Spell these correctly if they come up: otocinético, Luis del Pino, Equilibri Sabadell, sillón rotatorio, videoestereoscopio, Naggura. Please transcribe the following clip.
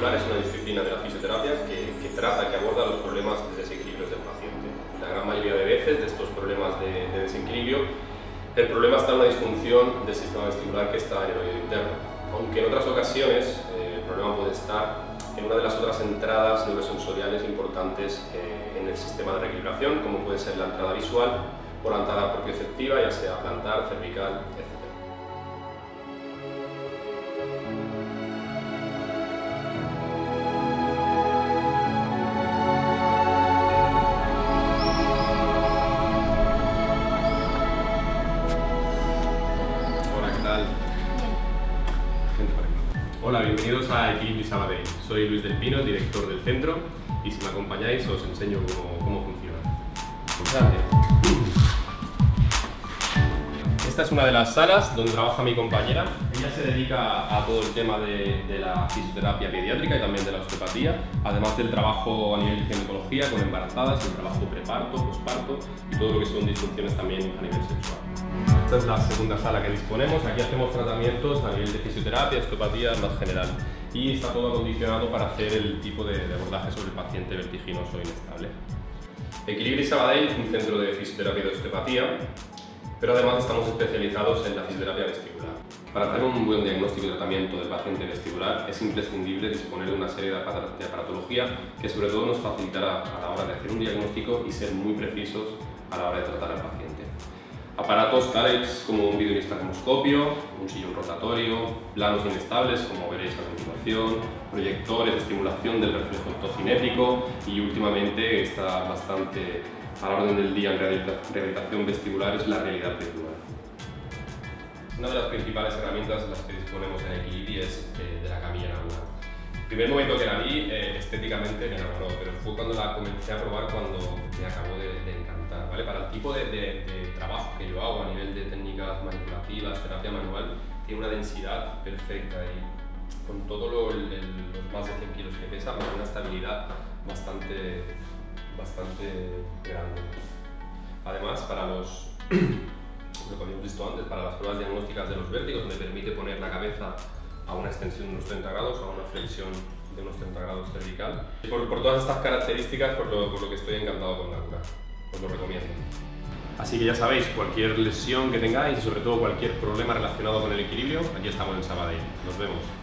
particular es una disciplina de la fisioterapia que trata, que aborda los problemas de desequilibrios del paciente. La gran mayoría de veces de estos problemas de desequilibrio, el problema está en la disfunción del sistema vestibular que está en el oído interno. Aunque en otras ocasiones el problema puede estar en una de las otras entradas neurosensoriales importantes en el sistema de reequilibración, como puede ser la entrada visual o la entrada propioceptiva, ya sea plantar, cervical, etc. Hola, bienvenidos a Equilibri Sabadell. Soy Luis del Pino, director del centro, y si me acompañáis os enseño cómo funciona. Esta es una de las salas donde trabaja mi compañera. Ella se dedica a todo el tema de la fisioterapia pediátrica y también de la osteopatía, además del trabajo a nivel de ginecología con embarazadas, el trabajo preparto, posparto y todo lo que son disfunciones también a nivel sexual. Esta es la segunda sala que disponemos. Aquí hacemos tratamientos a nivel de fisioterapia, osteopatía más general, y está todo acondicionado para hacer el tipo de abordaje sobre el paciente vertiginoso e inestable. Equilibri Sabadell es un centro de fisioterapia y de osteopatía, pero además estamos especializados en la fisioterapia vestibular. Para hacer un buen diagnóstico y tratamiento del paciente vestibular es imprescindible disponer de una serie de aparatología que sobre todo nos facilitará a la hora de hacer un diagnóstico y ser muy precisos a la hora de tratar al paciente. Aparatos tales como un videoestereoscopio, un sillón rotatorio, planos inestables como veréis a continuación, proyectores de estimulación del reflejo otocinético y últimamente está bastante a la orden del día en rehabilitación vestibular es la realidad virtual. Una de las principales herramientas de las que disponemos en Equilibri es de la camilla Naggura. El primer momento que la vi estéticamente me enamoró, pero fue cuando la comencé a probar cuando me acabó de encantar, ¿vale? Para el tipo de trabajo que yo hago a nivel de técnicas manipulativas, terapia manual, tiene una densidad perfecta y con todos los más de 100 kilos que pesa, con una estabilidad bastante grande. Además, para lo que habíamos visto antes, para las pruebas diagnósticas de los vértigos, me permite poner la cabeza a una extensión de unos 30 grados, a una flexión de unos 30 grados cervical. Por todas estas características, por lo que estoy encantado con Naggura. Os lo recomiendo. Así que ya sabéis, cualquier lesión que tengáis y sobre todo cualquier problema relacionado con el equilibrio, aquí estamos en Sabadell. Nos vemos.